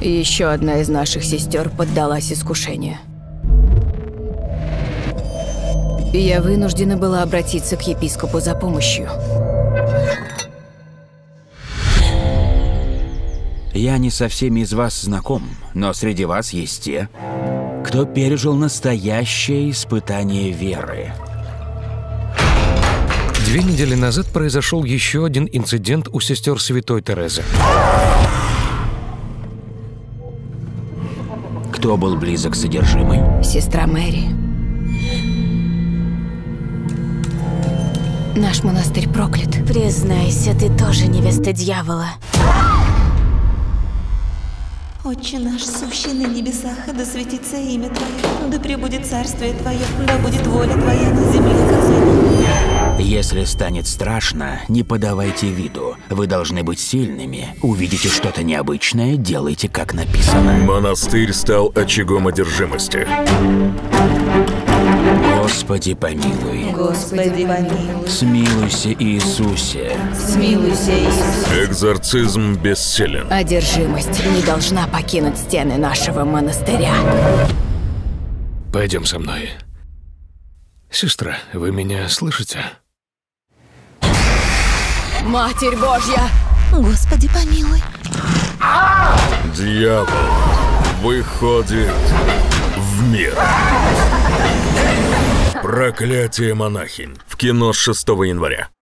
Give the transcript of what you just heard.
И еще одна из наших сестер поддалась искушению. И я вынуждена была обратиться к епископу за помощью. Я не со всеми из вас знаком, но среди вас есть те, кто пережил настоящее испытание веры. 2 недели назад произошел еще один инцидент у сестер Святой Терезы. Кто был близок к содержимой? Сестра Мэри. Наш монастырь проклят. Признайся, ты тоже невеста дьявола. Отче наш, сущий на небесах, да светится имя Твое, да пребудет царствие Твое, да будет воля Твоя на земле, как на небе. Если станет страшно, не подавайте виду. Вы должны быть сильными. Увидите что-то необычное, делайте, как написано. Монастырь стал очагом одержимости. Господи, помилуй. Господи, помилуй. Смилуйся, Иисусе. Смилуйся, Иисусе. Экзорцизм бессилен. Одержимость не должна покинуть стены нашего монастыря. Пойдем со мной. Сестра, вы меня слышите? Матерь Божья! Господи, помилуй. Дьявол выходит в мир. Проклятие монахинь. В кино с 6 января.